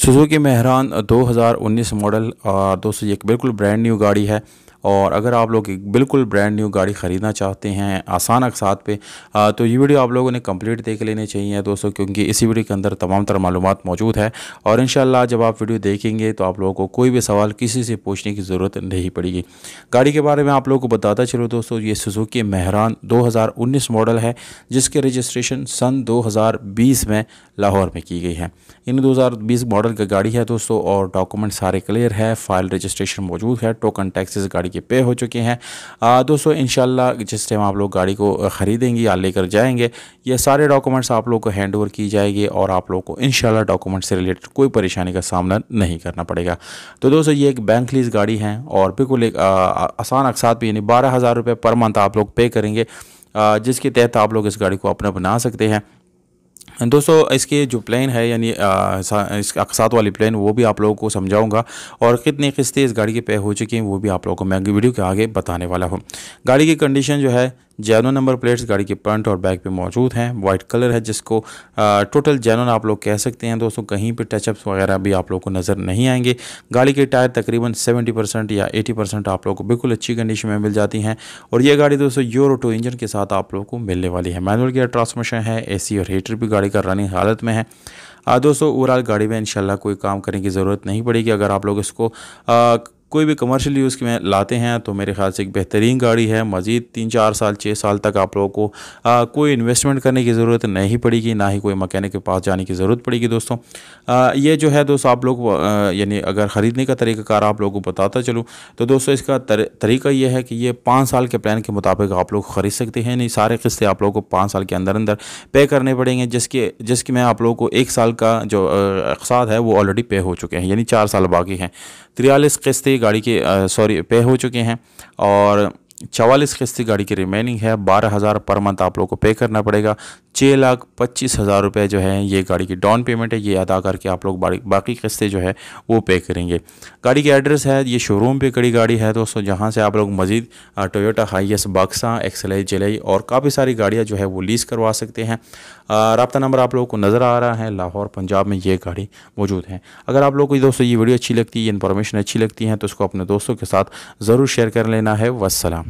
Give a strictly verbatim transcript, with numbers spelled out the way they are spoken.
Suzuki Mehran दो हज़ार उन्नीस मॉडल और दोस्तों ये एक बिल्कुल ब्रांड न्यू गाड़ी है। और अगर आप लोग एक बिल्कुल ब्रांड न्यू गाड़ी ख़रीदना चाहते हैं आसान अकसात पे आ, तो ये वीडियो आप लोगों ने कंप्लीट देख लेनी चाहिए दोस्तों, क्योंकि इसी वीडियो के अंदर तमाम तर मालूमात मौजूद है। और इंशाल्लाह जब आप वीडियो देखेंगे तो आप लोगों को कोई भी सवाल किसी से पूछने की ज़रूरत नहीं पड़ेगी। गाड़ी के बारे में आप लोगों को बताता चलो दोस्तों, ये सुज़ुकी मेहरान दो हज़ार उन्नीस मॉडल है जिसकी रजिस्ट्रेशन सन दो हज़ार बीस में लाहौर में की गई है। इन दो हज़ार बीस मॉडल की गाड़ी है दोस्तों, और डॉक्यूमेंट सारे क्लियर है, फाइल रजिस्ट्रेशन मौजूद है, टोकन टैक्सेस गाड़ी के पे हो चुके हैं। आ, दोस्तों इंशाल्लाह जिस टाइम आप लोग गाड़ी को ख़रीदेंगे या लेकर जाएंगे ये सारे डॉक्यूमेंट्स आप लोग को हैंड ओवर की जाएगी और आप लोग को इंशाल्लाह डॉक्यूमेंट से रिलेटेड कोई परेशानी का सामना नहीं करना पड़ेगा। तो दोस्तों ये एक बैंक लीज गाड़ी है और बिल्कुल एक आसान अकसात पे यानी बारह हज़ार रुपये पर मंथ आप लोग पे करेंगे, आ, जिसके तहत आप लोग इस गाड़ी को अपना बना सकते हैं। दोस्तों इसके जो प्लान है यानी इस अकसात वाली प्लान वो भी आप लोगों को समझाऊंगा और कितनी किस्तें इस गाड़ी के पे हो चुकी हैं वो भी आप लोगों को मैं वीडियो के आगे बताने वाला हूँ। गाड़ी की कंडीशन जो है, जैनो नंबर प्लेट्स गाड़ी के फ्रंट और बैक पे मौजूद हैं, वाइट कलर है जिसको आ, टोटल जैनोन आप लोग कह सकते हैं दोस्तों। कहीं पे टचअप्स वगैरह भी आप लोग को नज़र नहीं आएंगे। गाड़ी के टायर तकरीबन सत्तर परसेंट या अस्सी परसेंट आप लोग को बिल्कुल अच्छी कंडीशन में मिल जाती हैं। और ये गाड़ी दोस्तों यूरो टू इंजन के साथ आप लोग को मिलने वाली है। मैनुअल गियर ट्रांसमिशन है, ए सी और हीटर भी गाड़ी का रनिंग हालत में है। आ, दोस्तों ओवरऑल गाड़ी में इंशाल्लाह कोई काम करने की ज़रूरत नहीं पड़ेगी। अगर आप लोग इसको आ, कोई भी कमर्शियल यूज़ में लाते हैं तो मेरे ख्याल से एक बेहतरीन गाड़ी है। मज़ीद तीन चार साल छः साल तक आप लोगों को आ, कोई इन्वेस्टमेंट करने की ज़रूरत नहीं पड़ेगी, ना ही कोई मकैनिक के पास जाने की ज़रूरत पड़ेगी दोस्तों। आ, ये जो है दोस्तों आप लोग यानी अगर ख़रीदने का तरीक़ाकार आप लोगों को बताता चलूँ तो दोस्तों इसका तर, तरीका ये है कि ये पाँच साल के प्लान के मुताबिक आप लोग ख़रीद सकते हैं। नहीं सारे किस्तें आप लोगों को पाँच साल के अंदर अंदर पे करने पड़ेंगे, जिसके जिसकी मैं आप लोगों को एक साल का जो अकसाद है वो ऑलरेडी पे हो चुके हैं, यानी चार साल बाकी हैं। तिरालीस किस्तें गाड़ी के सॉरी पे हो चुके हैं और चवालीस किस्ती गाड़ी की रिमेनिंग है। बारह हज़ार पर मंथ आप लोग को पे करना पड़ेगा। छः लाख पच्चीस हज़ार रुपये जो है ये गाड़ी की डाउन पेमेंट है, ये अदा करके आप लोग बाकी किस्तें जो है वो पे करेंगे। गाड़ी की एड्रेस है, ये शोरूम पे खड़ी गाड़ी है दोस्तों, जहाँ से आप लोग मजीद टोयोटा हाईएस बक्सा एक्सलाई जिलाई और काफ़ी सारी गाड़ियाँ जो है वो लीज़ करवा सकते हैं। राब्ता नंबर आप लोगों को नज़र आ रहा है, लाहौर पंजाब में ये गाड़ी मौजूद है। अगर आप लोग को दोस्तों ये वीडियो अच्छी लगती है, ये इन्फॉर्मेशन अच्छी लगती है तो उसको अपने दोस्तों के साथ ज़रूर शेयर कर लेना है। वस्सलाम।